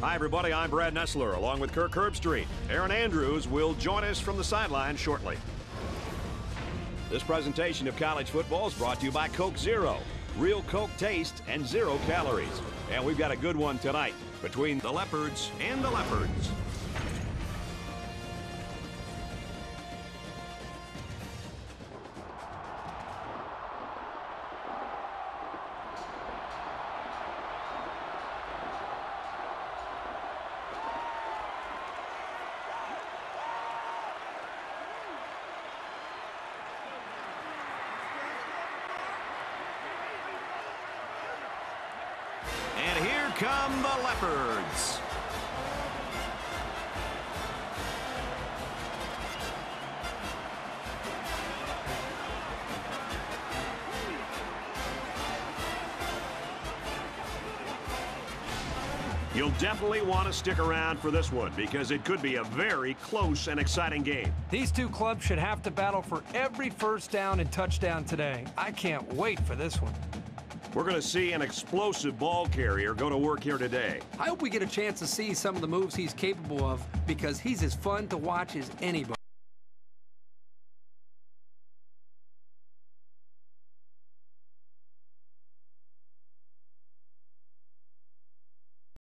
Hi, everybody. I'm Brad Nessler, along with Kirk Herbstreit. Aaron Andrews will join us from the sideline shortly. This presentation of college football is brought to you by Coke Zero. Real Coke taste and zero calories. And we've got a good one tonight between the Leopards and the Leopards. And here come the Leopards. You'll definitely want to stick around for this one because it could be a very close and exciting game. These two clubs should have to battle for every first down and touchdown today. I can't wait for this one. We're going to see an explosive ball carrier go to work here today. I hope we get a chance to see some of the moves he's capable of because he's as fun to watch as anybody.